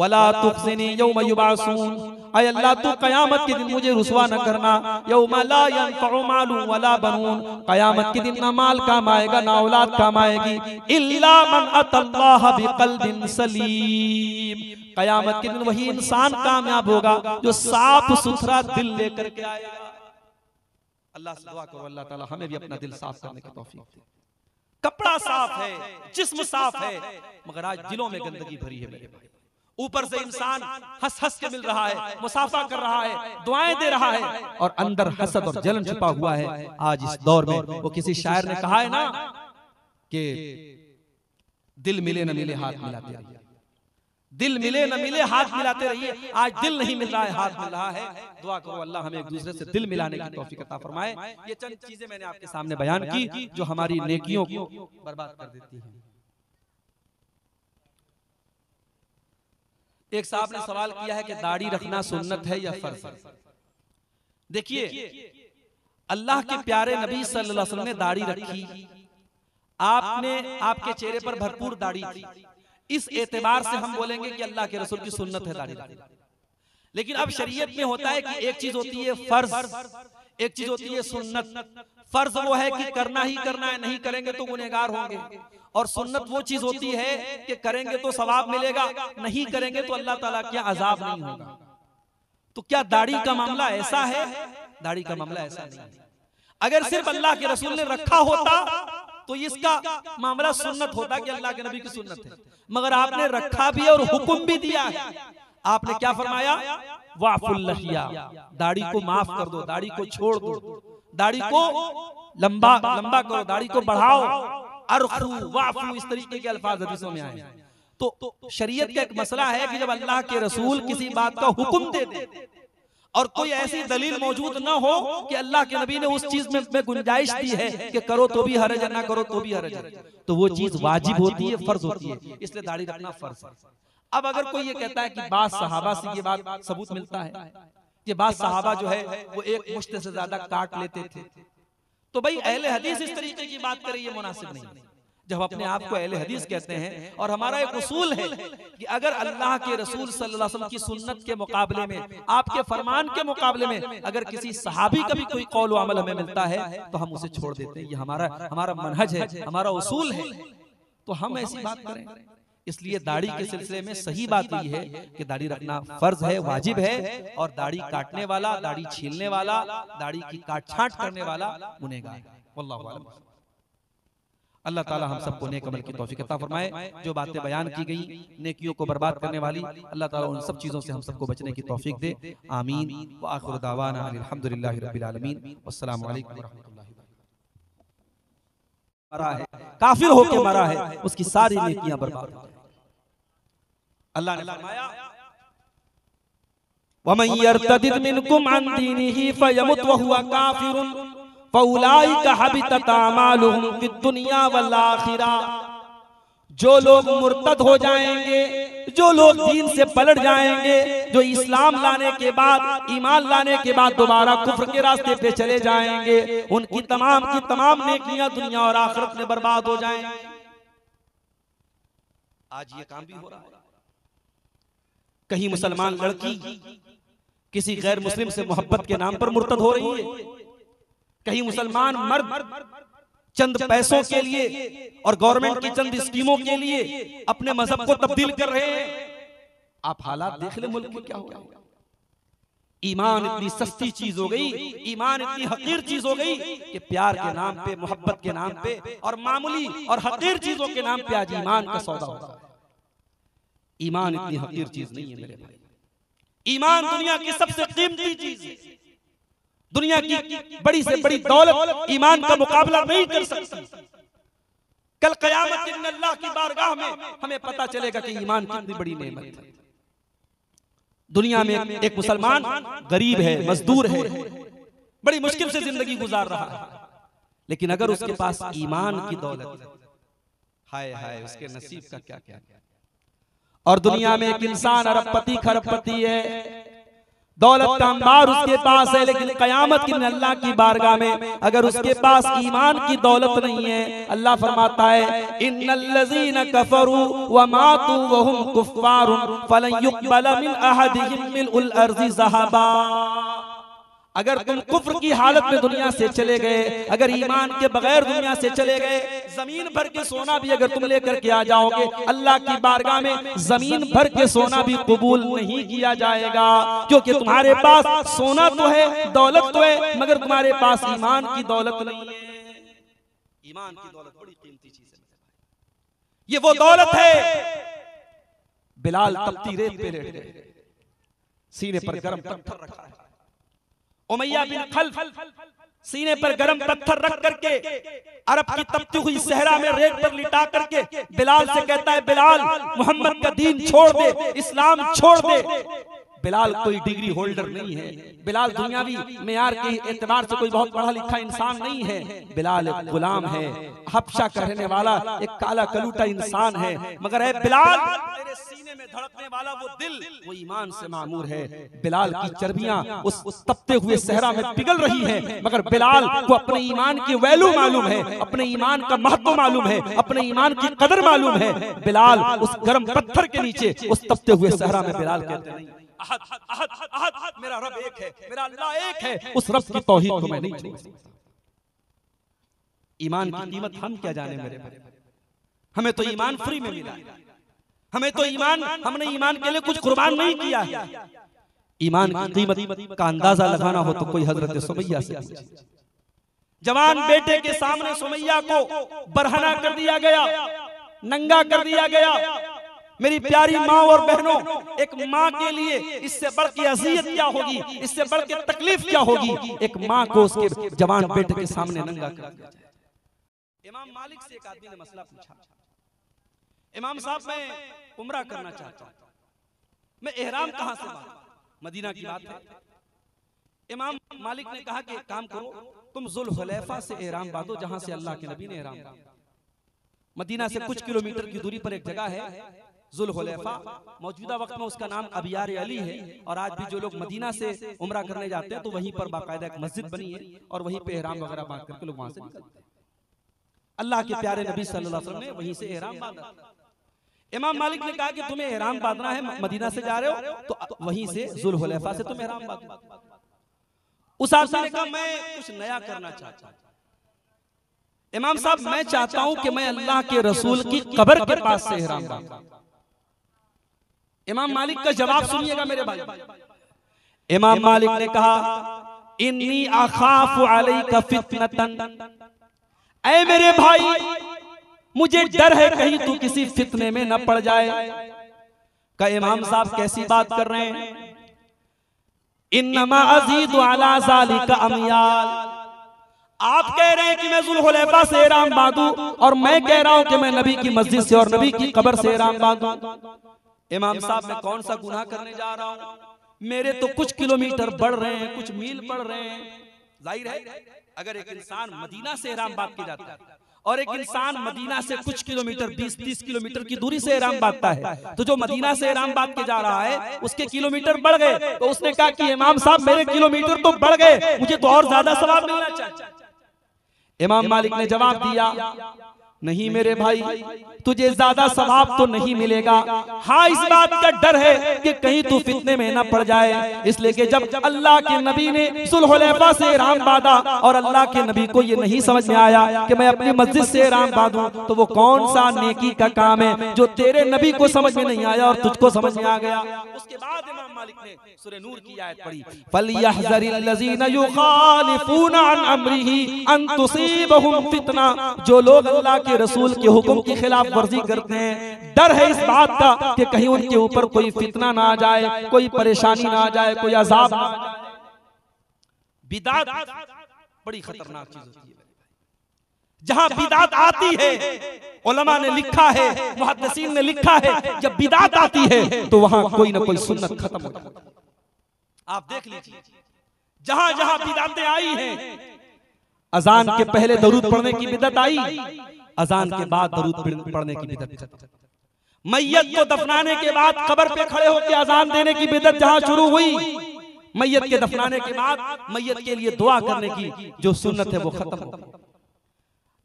वला तुखज़िनी यौम युबअसून, ऐ अल्लाह तू कयामत के दिन मुझे रुसवा न करना। यौम ला यनफ़उ मालु वला बनून, कयामत के दिन ना माल काम आएगा ना औलाद काम आएगी। इल्ला मन अतल्लाह बिक़ल्बिन सलीम, कयामत के दिन वही इंसान कामयाब होगा जो साफ सुथरा दिल लेकर के आएगा। अल्लाह से दुआ करो अल्लाह ताला हमें भी अपना दिल साफ करने की तौफीक दे। कपड़ा साफ है, जिस्म साफ है, मगर आज दिलों में गंदगी भरी है मेरे भाई। ऊपर से इंसान हंस हंस के मिल रहा है, मुसाफा कर रहा है, दुआएं दे रहा है, और अंदर हसद और जलन छिपा हुआ है। आज इस दौर में वो किसी शायर ने कहा है ना कि दिल मिले न मिले हाथ मिलाते रहिए, दिल मिले न मिले हाथ मिलाते रहिए। आज दिल नहीं मिल रहा है, हाथ मिल रहा है। दुआ करो अल्लाह हमें एक दूसरे से दिल मिलाने की तौफीक अता फरमाए। ये चंद चीजें मैंने आपके सामने बयान की जो हमारी नेकियों को बर्बाद कर देती है। एक साहब ने सवाल किया है कि दाढ़ी रखना सुन्नत है या फर्ज है। देखिए, अल्लाह के प्यारे नबी सल्लल्लाहु अलैहि वसल्लम ने दाढ़ी रखी, आपने आपके चेहरे पर भरपूर दाढ़ी थी, इस एतबार से हम बोलेंगे कि अल्लाह के रसूल की सुन्नत है दाढ़ी रखना। लेकिन अब शरीयत में होता है कि एक चीज होती है फर्ज, एक चीज होती है सुन्नत। फर्ज वो है कि करना ही करना है, नहीं करेंगे तो गुनहगार होंगे, और सुन्नत वो चीज होती है कि करेंगे तो सवाब मिलेगा, नहीं करेंगे तो अल्लाह ताला के अजाब नहीं होगा। तो क्या दाढ़ी का मामला ऐसा है? दाढ़ी का मामला ऐसा नहीं है। अगर सिर्फ अल्लाह के रसूल ने रखा होता तो इसका मामला सुन्नत होता कि अल्लाह के नबी की सुन्नत है, मगर आपने रखा भी और हुक्म भी दिया है। आपने क्या फरमाया? वाफुल्लहिया, दाढ़ी को माफ कर दो, दाढ़ी को छोड़ दो, दाढ़ी को लंबा लंबा करो, दाढ़ी को बढ़ाओ, अरखू वाफू, इस तरीके के अल्फाज हदीसों में आए। तो शरीयत का एक मसला है कि जब अल्लाह के रसूल किसी बात का हुक्म दे दे और कोई ऐसी दलील मौजूद न हो कि अल्लाह के नबी ने उस चीज में गुंजाइश दी है कि करो तो भी हरज, ना करो तो भी हरज, तो वो चीज वाजिब होती है, फर्ज होती है, इसलिए दाढ़ी रखना फर्ज है। अब अगर कोई ये कहता है कि बात सहाबा से ये बात सबूत मिलता है, ये बात सहाबा जो है वो एक मुश्त से ज्यादा काट लेते थे, तो भाई अहले हदीस इस तरीके की बात करे ये मुनासिब नहीं। जब अपने आप को अहले हदीस कहते हैं और हमारा एक उसूल है कि अगर अल्लाह के रसूल सल्लल्लाहु अलैहि वसल्लम की सुन्नत के मुकाबले में, आपके फरमान के मुकाबले में अगर किसी सहाबी का भी कोई कौल व अमल हमें मिलता है तो हम उसे छोड़ देते हैं। ये हमारा मनहज है, हमारा उसूल है, तो हम ऐसी बात करें। इसलिए दाढ़ी के सिलसिले में सही बात यह है कि दाढ़ी रखना फर्ज है, वाजिब है, और दाढ़ी काटने वाला, दाढ़ी छीलने वाला, दाढ़ी की काट छांट करने वाला गुनहगार है। वल्लाहु आलम। अल्लाह ताला हम सबको नेक अमल की तौफीक अता फरमाए। जो बातें बयान की गई नेकियों को बर्बाद करने वाली, अल्लाह ताला उन सब चीज़ों से हम सबको बचने की तौफीक दे। आमीन। व आखिर दावाना अल्हम्दुलिल्लाहि रब्बिल आलमीन। वस्सलामु अलैकुम व रहमतुल्लाहि व बरकातहू। मरा है, काफिर होके मरा है, उसकी सारी नेकियां बर्बाद। अल्लाह ने फरमाया व मन यरतदिद मिनकुम अन दीनिही फयमुत व हुवा काफिरुन फौलाइका हबितत आमालुहुम फिद दुनिया वल आखिरा। जो लोग मुर्तद हो जाएंगे, जो लोग दीन से पलट जाएंगे, जो इस्लाम लाने के बाद, ईमान लाने के बाद दोबारा कुफ्र के रास्ते पे चले जाएंगे, उनकी तमाम की तमाम नेकियां दुनिया और आखिरत में बर्बाद हो जाएंगी। आज ये काम भी हो रहा है, कहीं मुसलमान लड़की किसी गैर मुस्लिम से मोहब्बत के नाम पर मुर्तद हो रही है, कहीं मुसलमान मर्द चंद पैसों के लिए और गवर्नमेंट की चंद स्कीमों के लिए अपने मजहब को तब्दील कर रहे हैं। आप हालात देख ले मुल्क में क्या हो रहा है। ईमान इतनी सस्ती चीज हो गई, ईमान इतनी हकीर चीज हो गई कि प्यार के नाम पे, मोहब्बत के नाम पे और मामूली और हकीर चीजों के नाम पे आज ईमान का सौदा होता है। ईमान इतनी हकीर चीज नहीं है मेरे भाई। ईमान दुनिया की सबसे कीमती चीज है, दुनिया की बड़ी से बड़ी दौलत ईमान का मुकाबला नहीं कर सकती। कल कयामत के दिन अल्लाह की बारगाह में हमें पता चलेगा कि ईमान कितनी बड़ी नेमत है। दुनिया में एक मुसलमान गरीब है, मजदूर है, बड़ी मुश्किल से जिंदगी गुजार रहा है, लेकिन अगर उसके पास ईमान की दौलत, हाय हाय उसके नसीब का क्या क्या। और दुनिया में एक इंसान अरबपति खरबपति है, दौलत का अंबार उसके पास है, लेकिन कयामत के दिन अल्लाह की बारगाह में अगर उसके पास ईमान की दौलत नहीं है, अल्लाह फरमाता है इन्नल्लज़ीना कफरू व मातू व हुम कुफ़ारुन फ़लन युक़बल मिन अहदिहिम मिलुल अर्ज़ि ज़हबा। अगर तुम कुफ्र की हालत में दुनिया से चले गए, अगर ईमान के बगैर दुनिया से चले गए, जमीन भर के सोना भी अगर तुम लेकर के आ जाओगे, अल्लाह की बारगाह में जमीन भर के सोना भी कबूल नहीं किया जाएगा, क्योंकि तुम्हारे पास सोना तो है, दौलत तो है, मगर तुम्हारे पास ईमान की दौलत नहीं है। ईमान की दौलत बड़ी कीमती चीज है, ये वो दौलत है। बिलाल तपती रेत पे लेट गए, सीने पर गर्म पत्थर रखा है। उमैया बिन खल्फ सीने पर गरम पत्थर रख करके अरब की तपती हुई सहरा में रेत पर लिटा करके बिलाल से कहता है बिलाल मोहम्मद का दीन छोड़ दे, इस्लाम छोड़ दे। बिलाल कोई डिग्री होल्डर नहीं है, बिलाल दुनियावी मेयार के एतबार से कोई बहुत पढ़ा लिखा इंसान नहीं है, बिलाल एक गुलाम है, हबशा का रहने वाला एक काला कलूटा इंसान है, मगर है बिलाल तेरे सीने में धड़कने वाला वो दिल, वो ईमान से मामूर है। बिलाल की चर्बियां उस तपते हुए सहरा में पिघल रही है, मगर बिलाल को अपने ईमान की वैल्यू मालूम है, अपने ईमान का महत्व मालूम है, अपने ईमान की कदर मालूम है। बिलाल उस गर्म पत्थर के नीचे उस तपते हुए सहरा में बिलाल कहते हैं अहद, अहद, अहद, अहद, मेरा रब एक है, मेरा अल्लाह एक है, उस रब की तौहीद को मैं नहीं छोड़ सकता। ईमान की कीमत हम क्या जाने मेरे भाई, हमें तो ईमान फ्री में मिला, हमें तो ईमान, हमने ईमान के लिए कुछ कुर्बान नहीं किया है। ईमान की कीमत का अंदाजा लगाना हो तो कोई हजरत सुमैया से पूछिए। जवान बेटे के सामने सुमैया को बरहना कर दिया गया, नंगा कर दिया गया। मेरी प्यारी माँ और बहनों, एक माँ के लिए इससे बढ़ के अज़ियत क्या होगी, इससे बढ़ के तकलीफ क्या होगी। एक माँ को उसके जवान बेटे के सामने नंगा कर दिया जाए। इमाम मालिक से एक आदमी ने मसला पूछा, इमाम साहब मैं उम्रा करना चाहता हूँ, मैं एहराम कहाँ से बांधूं? मदीना की बात है, इमाम मालिक ने कहा कि काम करो, तुम जुल्हुलैफा से एहराम बांधो जहां से अल्लाह के नबी ने एहराम बांधा। मदीना से कुछ किलोमीटर की दूरी पर एक जगह है जुल्हुलैफा, मौजूदा वक्त में उसका नाम अबियार अली है। और आज भी जो लोग मदीना से उमरा करने जाते हैं तो वहीं पर बाकायदा एक मस्जिद बनी है और वहीं पे एहराम वगैरह बांध करके लोग वहां से निकलते हैं। अल्लाह के प्यारे नबी सल्लल्लाहु अलैहि वसल्लम ने वहीं से एहराम बांधा। इमाम मालिक ने कहा कि तुम्हें एहराम बांधना है, मदीना से जा रहे हो तो वहीं से जुल्हुलैफा से तुम एहराम बांधो। उस आदमी ने कहा मैं कुछ नया करना चाहता हूं। इमाम साहब मैं चाहता हूं कि मैं अल्लाह के रसूल की कब्र के पास से एहराम बांधूं। इमाम मालिक का जवाब सुनिएगा मेरे भाई। इमाम मालिक ने कहा इन्नी अखाफु अलैका फितनतन, ऐ मेरे भाई मुझे डर है कहीं तू किसी फितने में न पड़ जाए। का इमाम साहब कैसी बात कर रहे हैं? इन्नमा अजीदु अला ज़ालिका अमयाल, आप कह रहे हैं कि मैं जुल्हुलैफा से एहराम बांधूं और मैं कह रहा हूं कि मैं नबी की मस्जिद से और नबी की कब्र से एहराम बांधूं। इमाम साहब मैं कौन सा गुनाह करने जा रहा हूं? मेरे तो कुछ किलोमीटर बढ़ रहे हैं, कुछ मील बढ़ रहे हैं। जाहिर है अगर एक इंसान मदीना से एहराम बांध के जाता है और एक इंसान मदीना से कुछ किलोमीटर 20-30 किलोमीटर की दूरी से एहराम बांधता है तो जो मदीना से एहराम बांध के जा रहा है उसके किलोमीटर बढ़ गए। तो उसने कहा कि इमाम साहब मेरे किलोमीटर तो बढ़ गए, मुझे तो और ज्यादा सवाब मिलना चाहिए। इमाम मालिक ने जवाब दिया नहीं मेरे भाई, तुझे ज्यादा सवाब तो नहीं मिलेगा, हाँ इस बात का डर है कि कहीं तू फितने में ना पड़ जाए। इसलिए कि जब अल्लाह के नबी ने जुल्हुलैफा से एहराम बांधा और अल्लाह के नबी को ये नहीं समझ में आया कि मैं अपनी मस्जिद से एहराम बांधूं तो वो कौन सा नेकी का काम है जो तेरे नबी को समझ में नहीं आया और तुझको समझ में आ गया। उसके बाद इमाम मालिक ने सूरह नूर की आयत पढ़ी फलयहज़रिल लज़ीना युखालिफूना अन अम्रिही अन तुसीबहुम फितना, जो लोग अल्लाह के रसूल के हुक्म की खिलाफ वर्जी करते हैं डर है इस बात का कि कहीं उनके ऊपर कोई फितना ना आ जाए, कोई परेशानी ना आ जाए, कोई अजाब ना आ जाए। बिदात बड़ी खतरनाक चीज होती है। जहां बिदात आती है उलमा ने लिखा है, मुहद्दिसीन ने लिखा है, जब बिदात आती है तो वहां कोई ना कोई सुन्नत खत्म हो जाती है। आप देख लीजिए जहां जहां बिदातें आई हैं, अजान के पहले दरूद पढ़ने की बिदत आई, अजान के बाद दरूद पढ़ने की बिदत, मैयत को दफनाने के बाद कब्र पे खड़े होकर अजान देने की बिदत जहां शुरू हुई, मैयत के दफनाने के बाद मैयत के लिए दुआ करने की जो सुन्नत है वो खत्म हो।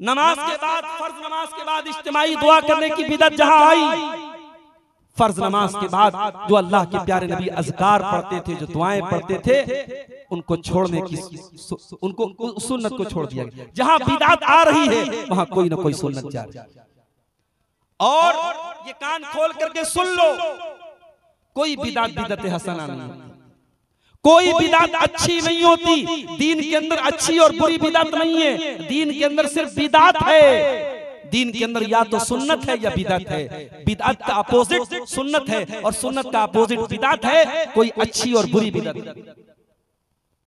नमाज के बाद, फर्ज नमाज के बाद इज्तिमाई दुआ करने की बिदत जहां आई, फर्ज नमाज के बाद जो अल्लाह के प्यारे नबी अज़कार पढ़ते थे, जो दुआएं पढ़ते थे, उनको छोड़ने की उनको सुन्नत को छोड़ दिया गया। जहां बिदात आ रही है वहां कोई ना कोई सुन्नत जा रही है। और ये कान खोल करके सुन लो, कोई बिदात हसना नहीं, कोई बिदात अच्छी नहीं होती। दीन के अंदर अच्छी और बुरी बिदात नहीं है, दीन के अंदर सिर्फ बिदात है। दीन के अंदर या तो सुन्नत है या बिदात है, बिदात का अपोजिट सुन्नत है और सुन्नत का अपोजिट बिदात है, कोई अच्छी और बुरी बिदात।